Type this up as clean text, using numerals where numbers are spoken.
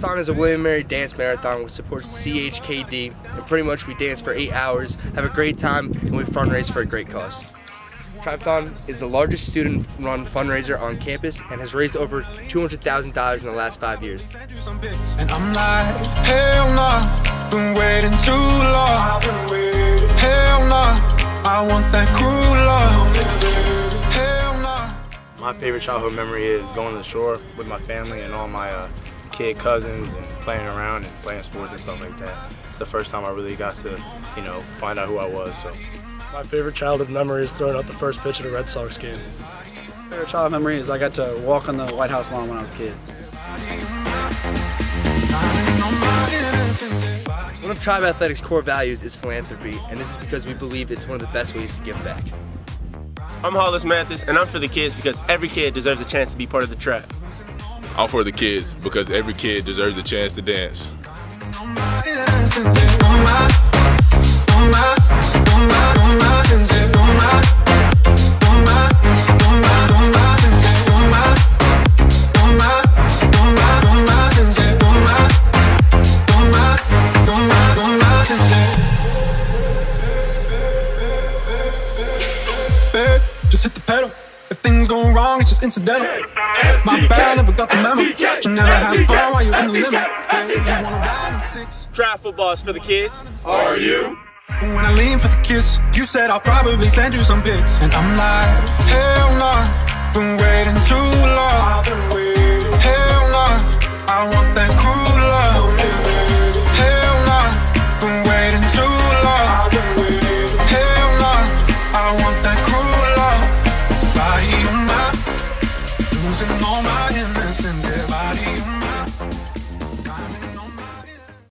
Tribethon is a William & Mary dance marathon which supports CHKD, and pretty much we dance for 8 hours, have a great time, and we fundraise for a great cause. Tribethon is the largest student-run fundraiser on campus and has raised over $200,000 in the last 5 years. And I'm like, hell nah, been waiting too long. Hell nah, I want that cruel love. Hell nah. My favorite childhood memory is going to the shore with my family and all my kid cousins and playing around and playing sports and stuff like that. It's the first time I really got to, you know, find out who I was. So. My favorite childhood memory is throwing out the first pitch at a Red Sox game. My favorite childhood memory is I got to walk on the White House lawn when I was a kid. One of Tribe Athletics' core values is philanthropy, and this is because we believe it's one of the best ways to give back. I'm Hollis Mathis, and I'm for the kids because every kid deserves a chance to be part of the Tribe. I'm for the kids because every kid deserves a chance to dance. Just hit the pedal. If things go wrong, it's just incidental. My bad, never got the memo. You never have fun while you're in the limit. You wanna ride in six. Tribe football's for the kids. Are you? When I lean for the kiss, you said I'll probably send you some pics. And I'm like, hell nah, been waiting too long. Hell nah, I want that cruel love. Hell nah, been waiting too long. Hell nah, I want that cruel love. Body on my, losing all my innocence. Yeah, body on my.